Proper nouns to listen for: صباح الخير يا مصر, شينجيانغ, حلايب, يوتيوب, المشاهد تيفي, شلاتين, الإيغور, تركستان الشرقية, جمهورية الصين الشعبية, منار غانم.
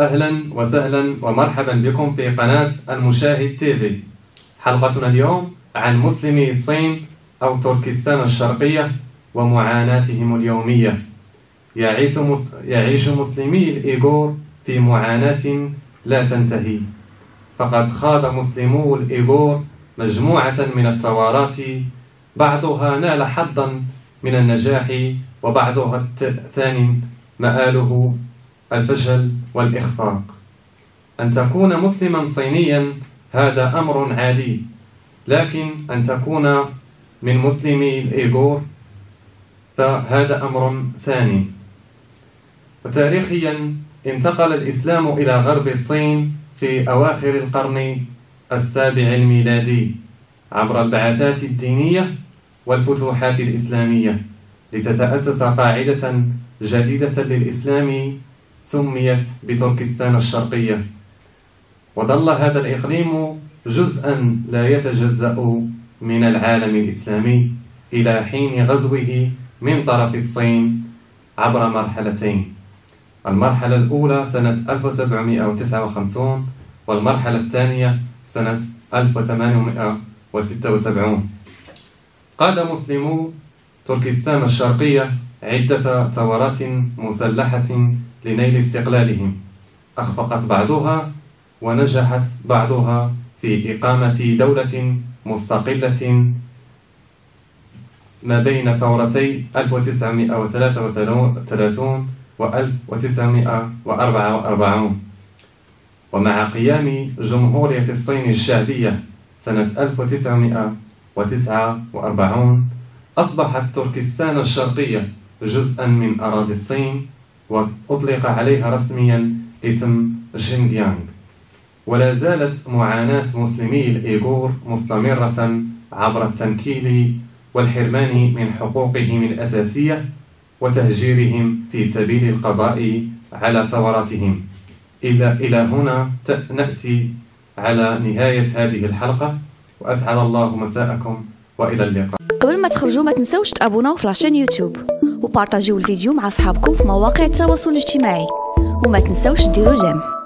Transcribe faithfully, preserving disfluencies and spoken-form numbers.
أهلا وسهلا ومرحبا بكم في قناة المشاهد تيفي. حلقتنا اليوم عن مسلمي الصين أو تركستان الشرقية ومعاناتهم اليومية. يعيش مسلمي الإيغور في معاناة لا تنتهي، فقد خاض مسلمو الإيغور مجموعة من الثورات، بعضها نال حظا من النجاح وبعضها الثاني مآله الفشل والإخفاق. أن تكون مسلما صينيا هذا أمر عادي، لكن أن تكون من مسلمي الإيغور فهذا أمر ثاني. وتاريخيا انتقل الإسلام إلى غرب الصين في أواخر القرن السابع الميلادي عبر البعثات الدينية والفتوحات الإسلامية، لتتأسس قاعدة جديدة للإسلام سميت بتركستان الشرقية، وظل هذا الإقليم جزءا لا يتجزأ من العالم الإسلامي إلى حين غزوه من طرف الصين عبر مرحلتين. المرحلة الأولى سنة ألف وسبعمئة وتسعة وخمسين والمرحلة الثانية سنة ألف وثمانمئة وستة وسبعين. قاد مسلمو تركستان الشرقية عدة ثورات مسلحة لنيل استقلالهم، أخفقت بعضها ونجحت بعضها في إقامة دولة مستقلة ما بين ثورتي ألف وتسعمئة وثلاثة وثلاثين و ألف وتسعمئة وأربعة وأربعين، ومع قيام جمهورية الصين الشعبية سنة ألف وتسعمئة وتسعة وأربعين أصبحت تركستان الشرقية جزءا من أراضي الصين، وأطلق عليها رسميا اسم شينجيانغ. ولا زالت معاناة مسلمي الإيغور مستمرة عبر التنكيل والحرمان من حقوقهم الأساسية وتهجيرهم في سبيل القضاء على ثوراتهم. إلى هنا نأتي على نهاية هذه الحلقة، وأسعد الله مساءكم وإلى اللقاء. قبل ما تخرجوا ما تنسوش تابوناو في لاشين يوتيوب وبارطاجيو الفيديو مع أصحابكم في مواقع التواصل الاجتماعي، وما تنسوش ديروا جيم.